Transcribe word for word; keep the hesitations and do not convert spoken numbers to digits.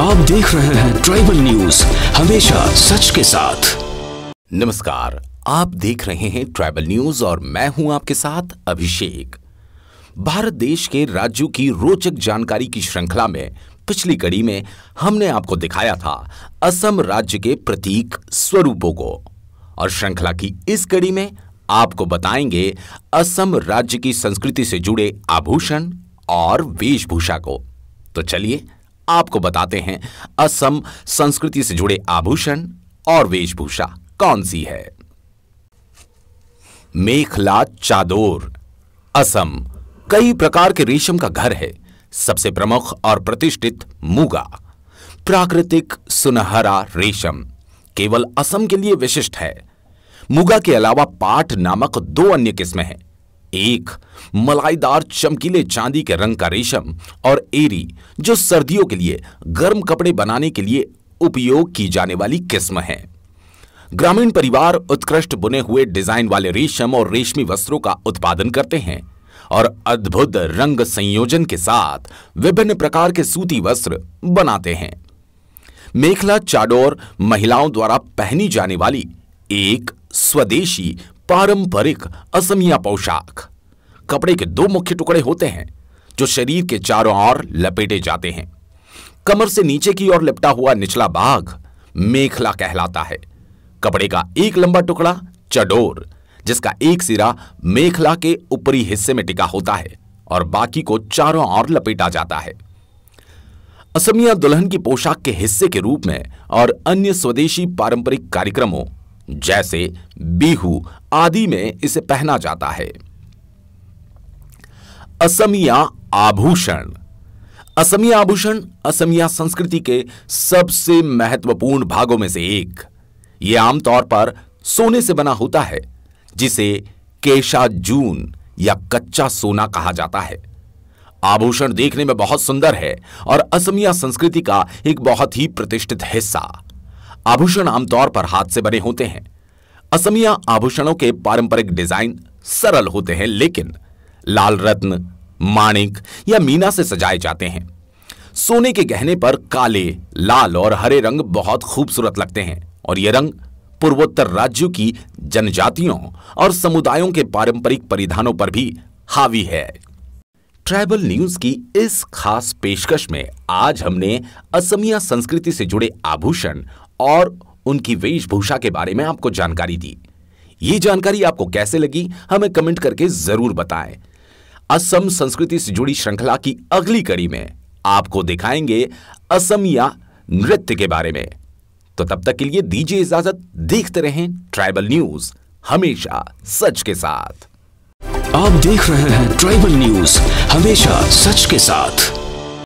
आप देख रहे हैं ट्राइबल न्यूज, हमेशा सच के साथ। नमस्कार, आप देख रहे हैं ट्राइबल न्यूज और मैं हूं आपके साथ अभिषेक। भारत देश के राज्यों की रोचक जानकारी की श्रृंखला में पिछली कड़ी में हमने आपको दिखाया था असम राज्य के प्रतीक स्वरूपों को, और श्रृंखला की इस कड़ी में आपको बताएंगे असम राज्य की संस्कृति से जुड़े आभूषण और वेशभूषा को। तो चलिए आपको बताते हैं असम संस्कृति से जुड़े आभूषण और वेशभूषा कौन सी है। मेखला चादोर। असम कई प्रकार के रेशम का घर है। सबसे प्रमुख और प्रतिष्ठित मुगा, प्राकृतिक सुनहरा रेशम, केवल असम के लिए विशिष्ट है। मुगा के अलावा पाट नामक दो अन्य किस्में हैं। एक मलाईदार चमकीले चांदी के रंग का रेशम और एरी, जो सर्दियों के लिए गर्म कपड़े बनाने के लिए उपयोग की जाने वाली किस्म है। ग्रामीण परिवार उत्कृष्ट बुने हुए डिजाइन वाले रेशम और रेशमी वस्त्रों का उत्पादन करते हैं और अद्भुत रंग संयोजन के साथ विभिन्न प्रकार के सूती वस्त्र बनाते हैं। मेखला चादोर महिलाओं द्वारा पहनी जाने वाली एक स्वदेशी पारंपरिक असमिया पोशाक। कपड़े के दो मुख्य टुकड़े होते हैं जो शरीर के चारों ओर लपेटे जाते हैं। कमर से नीचे की ओर लिपटा हुआ निचला भाग मेखला कहलाता है। कपड़े का एक लंबा टुकड़ा चादोर, जिसका एक सिरा मेखला के ऊपरी हिस्से में टिका होता है और बाकी को चारों ओर लपेटा जाता है। असमिया दुल्हन की पोशाक के हिस्से के रूप में और अन्य स्वदेशी पारंपरिक कार्यक्रमों जैसे बिहू आदि में इसे पहना जाता है। असमिया आभूषण। असमिया आभूषण असमिया संस्कृति के सबसे महत्वपूर्ण भागों में से एक। यह आमतौर पर सोने से बना होता है, जिसे केशा जून या कच्चा सोना कहा जाता है। आभूषण देखने में बहुत सुंदर है और असमिया संस्कृति का एक बहुत ही प्रतिष्ठित हिस्सा। आभूषण आमतौर पर हाथ से बने होते हैं। असमिया आभूषणों के पारंपरिक डिजाइन सरल होते हैं, लेकिन लाल रत्न, माणिक या मीना से सजाए जाते हैं। सोने के गहने पर काले, लाल और हरे रंग बहुत खूबसूरत लगते हैं और ये रंग पूर्वोत्तर राज्यों की जनजातियों और समुदायों के पारंपरिक परिधानों पर भी हावी है। ट्राइबल न्यूज की इस खास पेशकश में आज हमने असमिया संस्कृति से जुड़े आभूषण और उनकी वेशभूषा के बारे में आपको जानकारी दी। ये जानकारी आपको कैसे लगी, हमें कमेंट करके जरूर बताएं। असम संस्कृति से जुड़ी श्रृंखला की अगली कड़ी में आपको दिखाएंगे असमिया नृत्य के बारे में। तो तब तक के लिए दीजिए इजाजत। देखते रहें ट्राइबल न्यूज, हमेशा सच के साथ। आप देख रहे हैं ट्राइबल न्यूज, हमेशा सच के साथ।